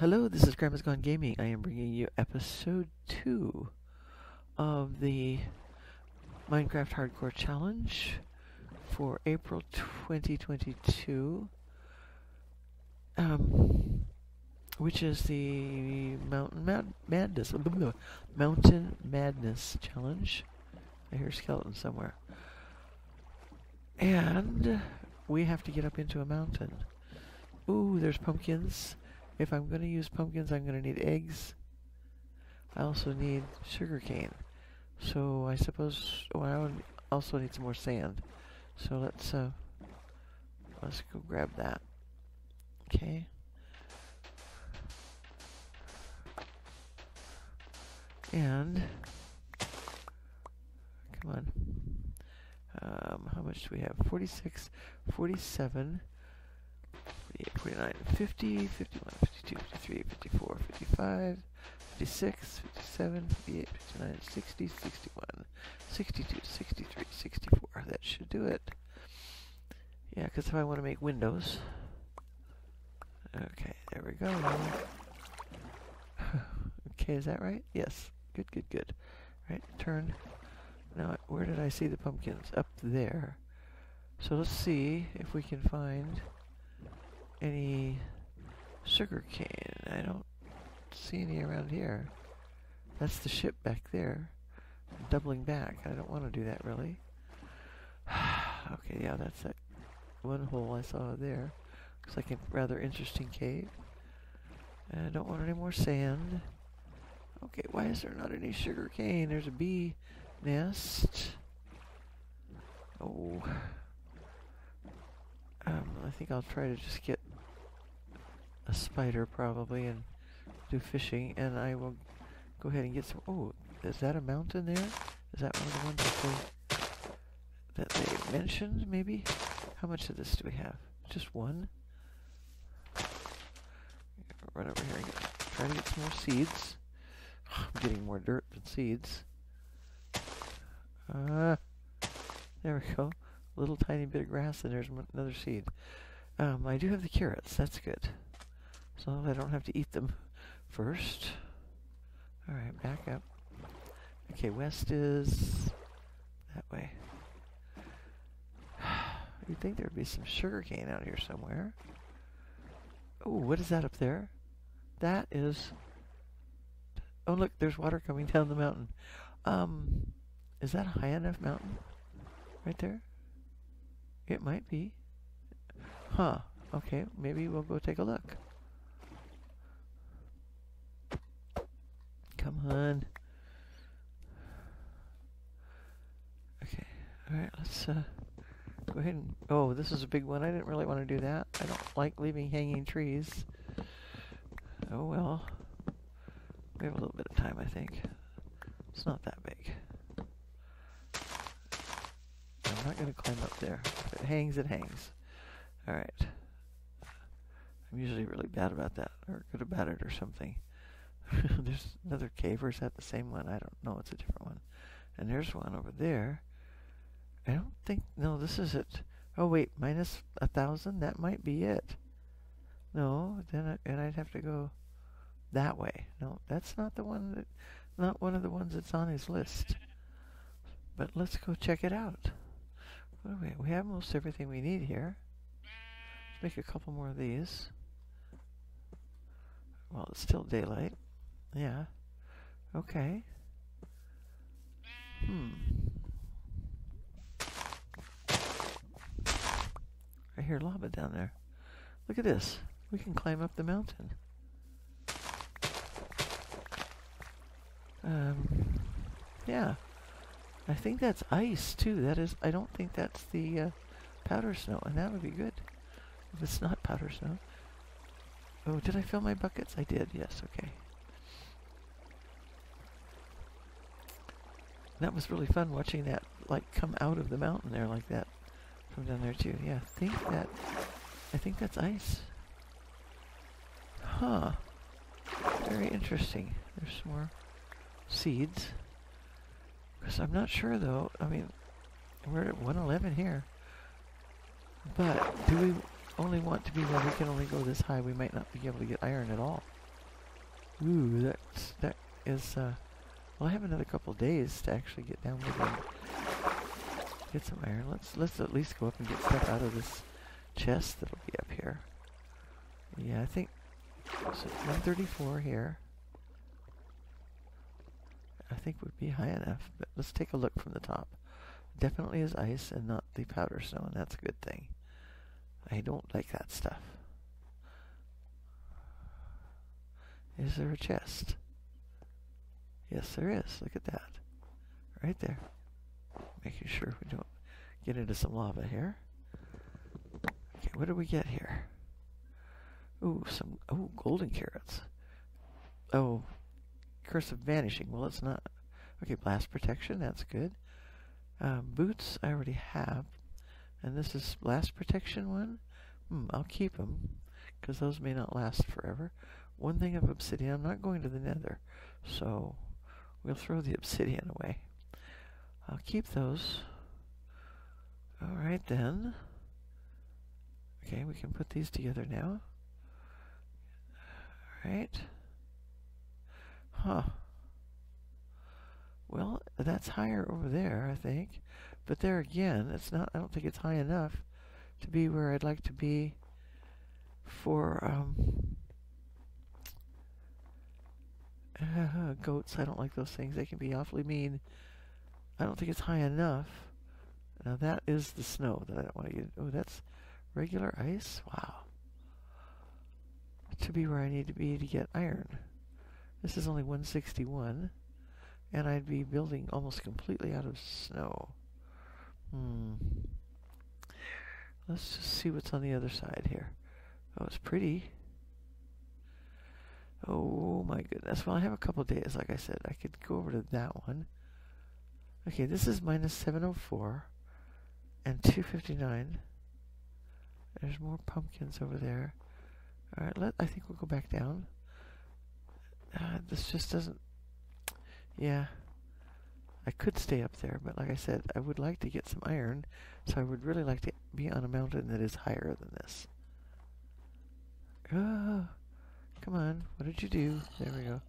Hello, this is Grandma's Gone Gaming. I am bringing you episode 2 of the Minecraft Hardcore Challenge for April 2022, which is the Mountain Madness Challenge. I hear a skeleton somewhere. And we have to get up into a mountain. Ooh, there's pumpkins. If I'm going to use pumpkins, I'm going to need eggs. I also need sugarcane. So I suppose... oh, I would also need some more sand. So let's go grab that. Okay. And... come on. How much do we have? 46, 47... 49, 50, 51, 52, 53, 54, 55, 56, 57, 58, 59, 60, 61, 62, 63, 64. That should do it. Yeah, because if I want to make windows... okay, there we go. Okay, is that right? Yes. Good, good, good. Right, turn. Now, where did I see the pumpkins? Up there. So let's see if we can find... any sugarcane. I don't see any around here. That's the ship back there. I'm doubling back. I don't want to do that really. Okay, yeah, that's that one hole I saw there. Looks like a rather interesting cave. And I don't want any more sand. Okay, why is there not any sugarcane? There's a bee nest. Oh. I think I'll try to just get a spider probably and do fishing, and I will go ahead and get some... oh, is that a mountain there? Is that one of the ones that they mentioned, maybe? How much of this do we have? Just one? Run over here and try to get some more seeds. I'm getting more dirt than seeds. There we go. Little tiny bit of grass, and there's another seed. I do have the carrots. That's good. As long as I don't have to eat them first. Alright, back up. Okay, west is... that way. You'd think there'd be some sugarcane out here somewhere. Oh, what is that up there? That is... oh, look, there's water coming down the mountain. Is that a high enough mountain? Right there? It might be. Huh. Okay, maybe we'll go take a look. Come on. Okay. Alright, let's go ahead and... oh, this is a big one. I didn't really want to do that. I don't like leaving hanging trees. Oh well. We have a little bit of time, I think. It's not that big. I'm not going to climb up there. If it hangs, it hangs. Alright. I'm usually really bad about that, or good about it or something. There's another cave, or is that the same one? I don't know, it's a different one. And there's one over there. I don't think, no, this is it. Oh wait, minus 1,000? That might be it. No, then I'd have to go that way. No, that's not the one that, not one of the ones that's on his list. But let's go check it out. We have most everything we need here. Let's make a couple more of these. Well, it's still daylight. Yeah. Okay. I hear lava down there. Look at this. We can climb up the mountain. Yeah. I think that's ice, too. That is, I don't think that's the powder snow, and that would be good if it's not powder snow. Oh, did I fill my buckets? I did, yes, okay. That was really fun watching that, like, come out of the mountain there like that from down there, too. Yeah, I think that's ice. Huh. Very interesting. There's some more seeds. Because I'm not sure, though. I mean, we're at 111 here. But do we only want to be where we can only go this high? We might not be able to get iron at all. Ooh, that is, well, I have another couple days to actually get down with them. Get some iron. Let's at least go up and get stuff out of this chest that'll be up here. Yeah, I think so 134 here. I think would be high enough, but let's take a look from the top. Definitely is ice and not the powder stone. That's a good thing. I don't like that stuff. Is there a chest? Yes, there is. Look at that. Right there. Making sure we don't get into some lava here. Okay, what do we get here? Ooh, oh, golden carrots. Oh, curse of vanishing. Well, it's not. Okay, blast protection. That's good. Boots I already have. And this is blast protection one. I'll keep them because those may not last forever. One thing of obsidian. I'm not going to the nether, so we'll throw the obsidian away. I'll keep those. Alright then. Okay, we can put these together now. Alright. Huh. Well, that's higher over there, I think. But there again, it's not, I don't think it's high enough to be where I'd like to be for goats. I don't like those things. They can be awfully mean. I don't think it's high enough. Now that is the snow that I don't want to get. Oh, that's regular ice? Wow. To be where I need to be to get iron. This is only 161. And I'd be building almost completely out of snow. Let's just see what's on the other side here. Oh, it's pretty. Oh my goodness. Well, I have a couple days, like I said. I could go over to that one. Okay, this is minus 704 and 259. There's more pumpkins over there. All right, I think we'll go back down. This just doesn't... Yeah, I could stay up there, but like I said, I would like to get some iron, so I would really like to be on a mountain that is higher than this. Oh, come on, what did you do? There we go.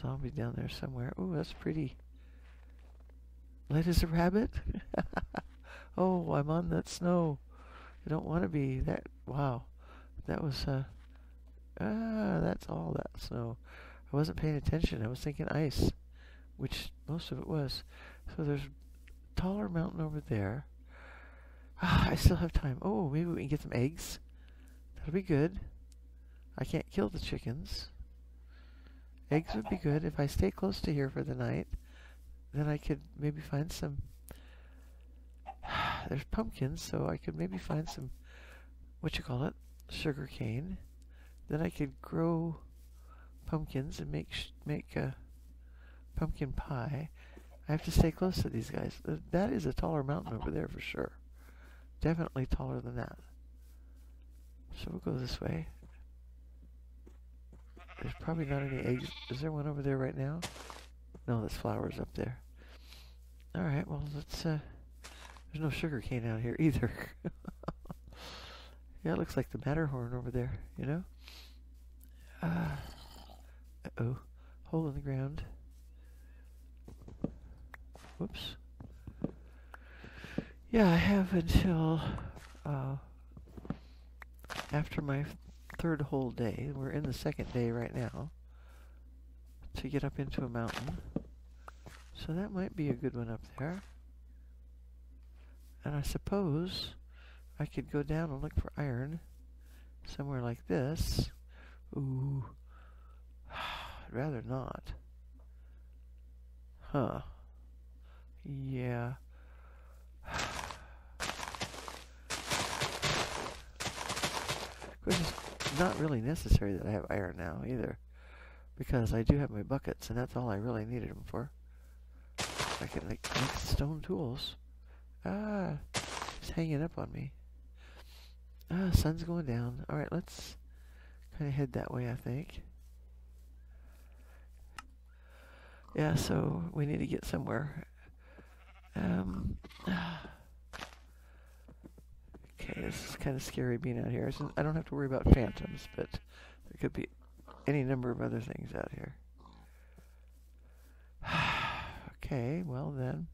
Zombie down there somewhere. Oh, that's pretty. Light as a rabbit? Oh, I'm on that snow. I don't want to be that. Wow, that was, that's all that snow. I wasn't paying attention. I was thinking ice, which most of it was. So there's a taller mountain over there. Ah, I still have time. Oh, maybe we can get some eggs. That'll be good. I can't kill the chickens. Eggs would be good. If I stay close to here for the night, then I could maybe find some... There's pumpkins, so I could maybe find some... Sugar cane. Then I could grow... pumpkins and make a pumpkin pie. I have to stay close to these guys. That is a taller mountain over there for sure. Definitely taller than that. So we'll go this way. There's probably not any eggs. Is there one over there right now? No, there's flowers up there. Alright, well, let's... there's no sugar cane out here either. Yeah, it looks like the Matterhorn over there, you know? Uh-oh. Hole in the ground. Whoops. Yeah, I have until after my third whole day, we're in the second day right now, to get up into a mountain. So that might be a good one up there. And I suppose I could go down and look for iron somewhere like this. Ooh. I'd rather not. Huh. Yeah. Of course, it's not really necessary that I have iron now either, because I do have my buckets, and that's all I really needed them for. I can, like, make stone tools. Ah, it's hanging up on me. Ah, sun's going down. All right, let's kind of head that way, I think. Yeah, so we need to get somewhere. Okay, this is kind of scary being out here. I don't have to worry about phantoms, but there could be any number of other things out here. Okay, well then,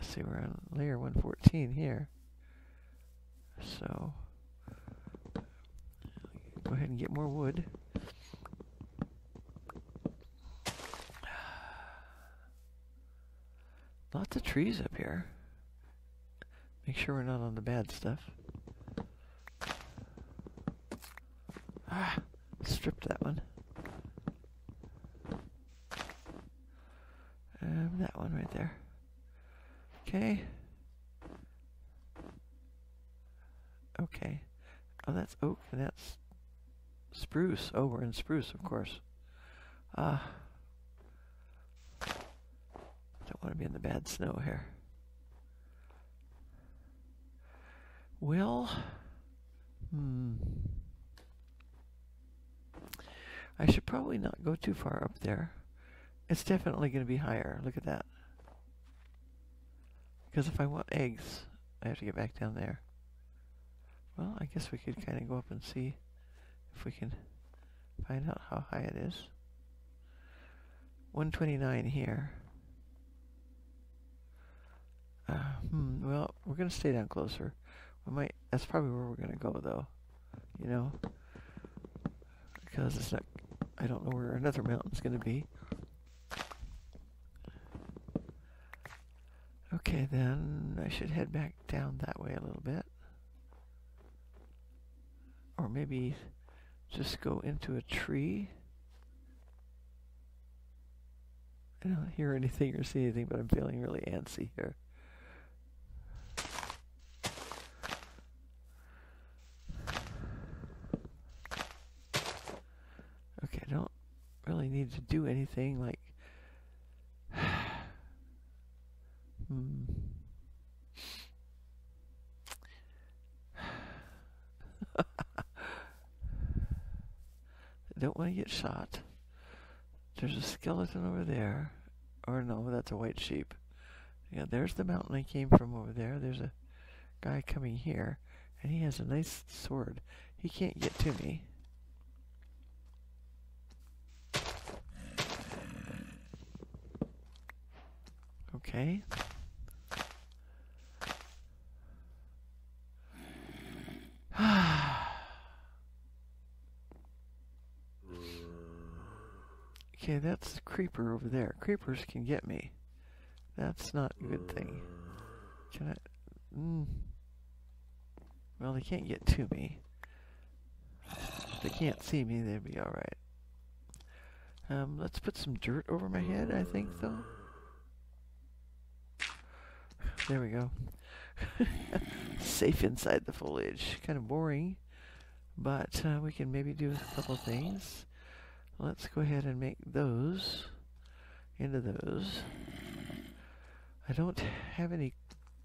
let's see, we're on layer 114 here. So, go ahead and get more wood. Lots of trees up here. Make sure we're not on the bad stuff. Ah, stripped that one. That one right there. Okay. Okay. Oh, that's oak and that's spruce. Oh, we're in spruce, of course. Don't want to be in the bad snow here. Well, I should probably not go too far up there. It's definitely going to be higher. Look at that. Because if I want eggs, I have to get back down there. Well, I guess we could kind of go up and see if we can find out how high it is. 129 here. Well, we're going to stay down closer. We might. That's probably where we're going to go, though. You know, because it's not. I don't know where another mountain's going to be. Okay, then I should head back down that way a little bit, or maybe just go into a tree. I don't hear anything or see anything, but I'm feeling really antsy here. Okay, I don't really need to do anything like don't want to get shot. There's a skeleton over there. Or no, that's a white sheep. Yeah, there's the mountain I came from over there. There's a guy coming here, and he has a nice sword. He can't get to me. Okay. Okay, that's the creeper over there. Creepers can get me. That's not a good thing. Can I? Well, they can't get to me. If they can't see me, they'd be alright. Let's put some dirt over my head, I think, though. There we go. Safe inside the foliage. Kind of boring, but we can maybe do a couple things. Let's go ahead and make those into those. I don't have any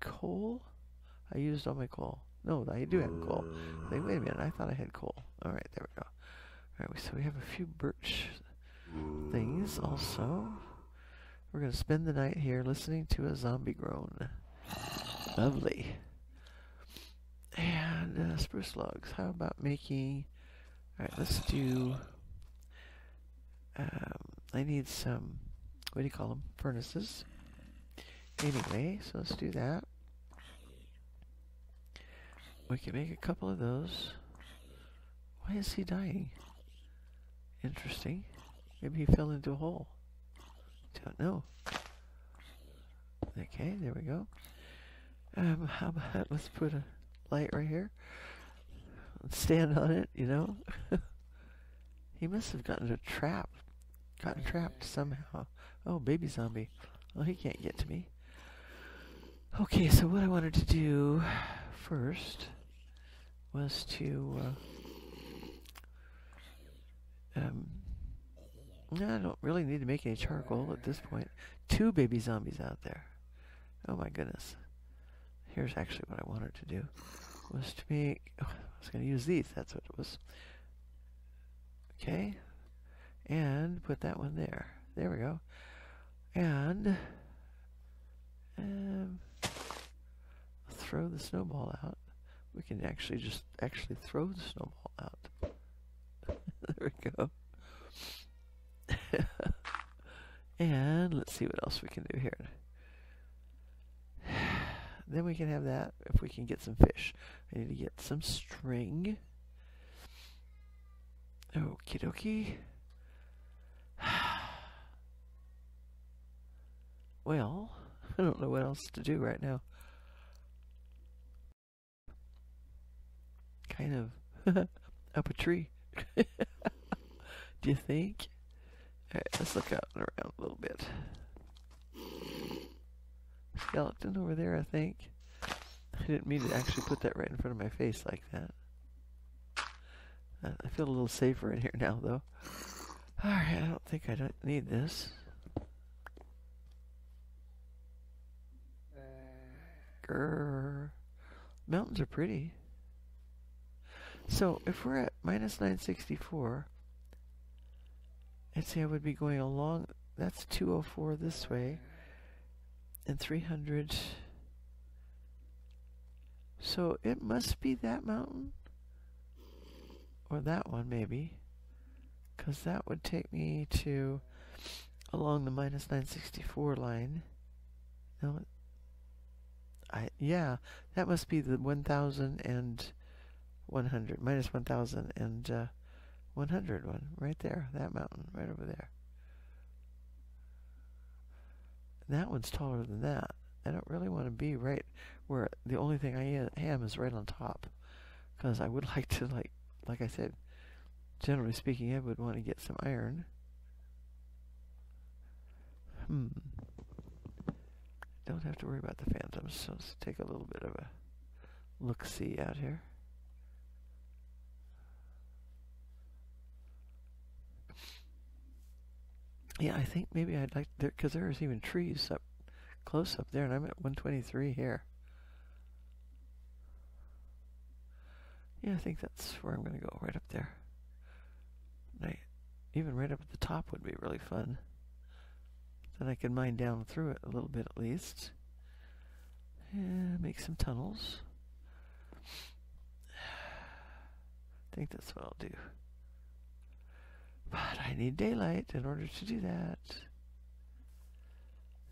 coal. I used all my coal. No, I do have coal. Wait a minute, I thought I had coal. Alright, there we go. Alright, so we have a few birch things also. We're going to spend the night here listening to a zombie groan. Lovely. And spruce logs. How about making... Alright, let's do... I need some, what do you call them, furnaces. Anyway, so let's do that. We can make a couple of those. Why is he dying? Interesting. Maybe he fell into a hole. Don't know. Okay, there we go. How about, let's put a light right here. Let's stand on it, you know. He must have gotten trapped somehow. Oh, baby zombie. Well, he can't get to me. Okay, so what I wanted to do first was to... I don't really need to make any charcoal at this point. 2 baby zombies out there. Oh my goodness. Here's actually what I wanted to do. Was to make... Oh, I was going to use these. That's what it was. Okay. And put that one there. There we go. And throw the snowball out. We can actually throw the snowball out. There we go. And let's see what else we can do here. Then we can have that if we can get some fish. I need to get some string. Okie dokie. Well, I don't know what else to do right now. Kind of up a tree. Do you think? Alright, let's look out and around a little bit. Skeleton over there, I think. I didn't mean to actually put that right in front of my face like that. I feel a little safer in here now, though. Alright, I don't think I don't need this. Grrr. Mountains are pretty. So, if we're at minus 964, I'd say I would be going along, that's 204 this way, and 300. So, it must be that mountain, or that one maybe, because that would take me to along the minus 964 line. No, yeah, that must be the 1,100, minus 1,100 one, right there, that mountain, right over there. And that one's taller than that. I don't really want to be right where the only thing I am is right on top, because I would like to, like I said, generally speaking, I would want to get some iron. Don't have to worry about the phantoms, so let's take a little bit of a look-see out here. Yeah, I think maybe I'd like, because there's even trees up close up there, and I'm at 123 here. Yeah, I think that's where I'm going to go, right up there. And even right up at the top would be really fun. Then I can mine down through it a little bit at least. And make some tunnels. I think that's what I'll do. But I need daylight in order to do that.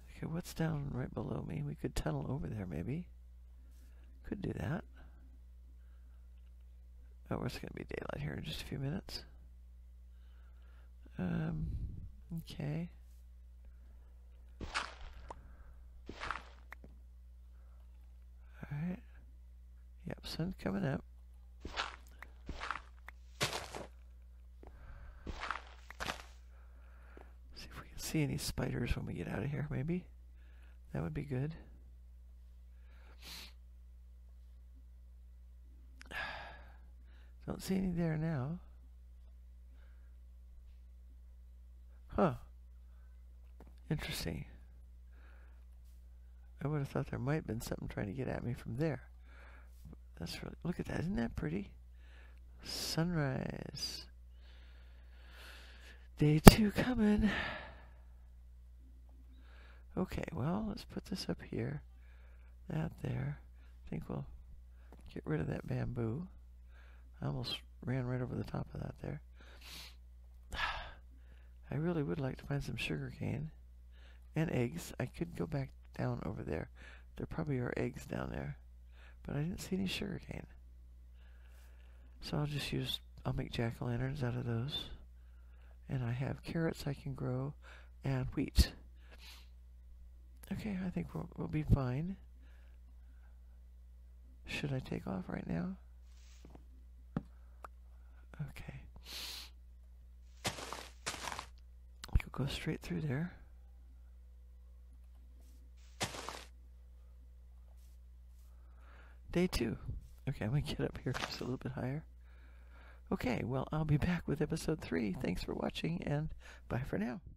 Okay, what's down right below me? We could tunnel over there maybe. Could do that. Oh, it's going to be daylight here in just a few minutes. Okay. Alright. Yep, sun's coming up. See if we can see any spiders when we get out of here, maybe. That would be good. Don't see any there now. Huh. Interesting. I would have thought there might have been something trying to get at me from there. That's really, look at that, isn't that pretty? Sunrise. Day 2 coming. Okay, well, let's put this up here. That there. I think we'll get rid of that bamboo. I almost ran right over the top of that there. I really would like to find some sugarcane and eggs. I could go back down over there. There probably are eggs down there, but I didn't see any sugarcane. So I'll just use, I'll make jack-o'-lanterns out of those. And I have carrots I can grow and wheat. Okay, I think we'll be fine. Should I take off right now? Okay. I could go straight through there. Day 2. Okay, I'm going to get up here just a little bit higher. Okay, well, I'll be back with episode 3. Thanks for watching, and bye for now.